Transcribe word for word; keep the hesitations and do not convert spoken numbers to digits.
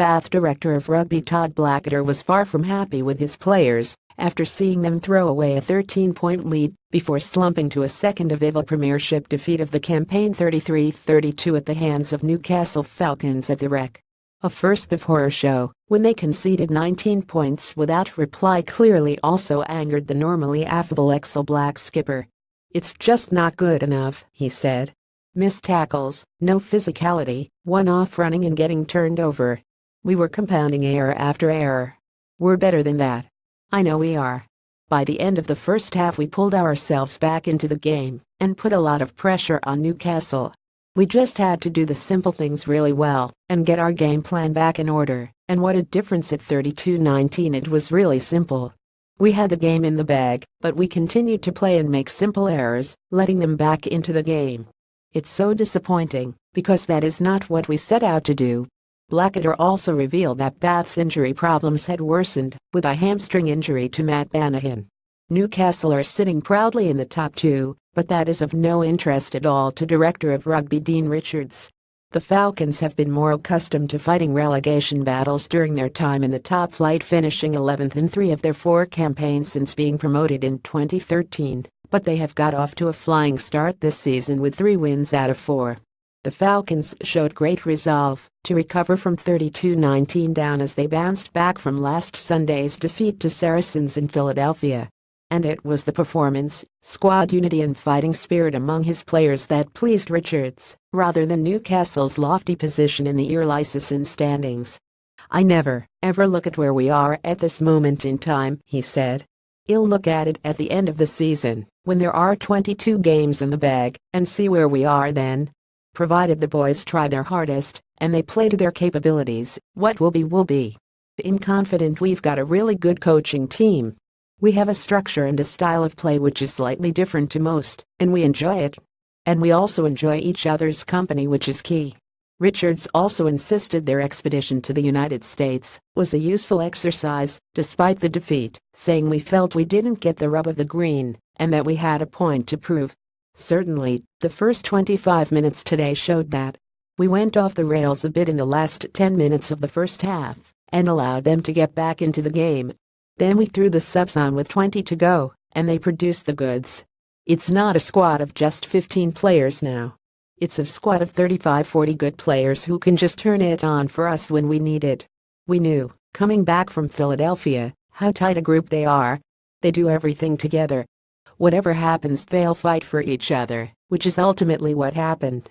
Bath director of rugby Todd Blackadder was far from happy with his players after seeing them throw away a thirteen-point lead before slumping to a second Aviva Premiership defeat of the campaign thirty-three thirty-two at the hands of Newcastle Falcons at the Rec. A first of horror show, when they conceded nineteen points without reply, clearly also angered the normally affable Excel Black skipper. "It's just not good enough," he said. "Missed tackles, no physicality, one-off running and getting turned over. We were compounding error after error. We're better than that. I know we are." By the end of the first half, we pulled ourselves back into the game and put a lot of pressure on Newcastle. We just had to do the simple things really well and get our game plan back in order, and what a difference at thirty-two nineteen it was. Really simple. We had the game in the bag, but we continued to play and make simple errors, letting them back into the game. It's so disappointing, because that is not what we set out to do." Blackadder also revealed that Bath's injury problems had worsened with a hamstring injury to Matt Banahan. "Newcastle are sitting proudly in the top two, but that is of no interest at all to director of rugby Dean Richards. The Falcons have been more accustomed to fighting relegation battles during their time in the top flight, finishing eleventh in three of their four campaigns since being promoted in twenty thirteen, but they have got off to a flying start this season with three wins out of four. The Falcons showed great resolve to recover from thirty-two nineteen down as they bounced back from last Sunday's defeat to Saracens in Philadelphia. And it was the performance, squad unity and fighting spirit among his players that pleased Richards, rather than Newcastle's lofty position in the Eurolicense standings. "I never, ever look at where we are at this moment in time," he said. "I'll look at it at the end of the season, when there are twenty-two games in the bag, and see where we are then. Provided the boys try their hardest, and they play to their capabilities, what will be will be. I'm confident we've got a really good coaching team. We have a structure and a style of play which is slightly different to most, and we enjoy it. And we also enjoy each other's company, which is key." Richards also insisted their expedition to the United States was a useful exercise, despite the defeat, saying, "We felt we didn't get the rub of the green, and that we had a point to prove. Certainly, the first twenty-five minutes today showed that. We went off the rails a bit in the last ten minutes of the first half and allowed them to get back into the game. Then we threw the subs on with twenty to go, and they produced the goods. It's not a squad of just fifteen players now. It's a squad of thirty-five forty good players who can just turn it on for us when we need it. We knew, coming back from Philadelphia, how tight a group they are. They do everything together. Whatever happens, they'll fight for each other, which is ultimately what happened."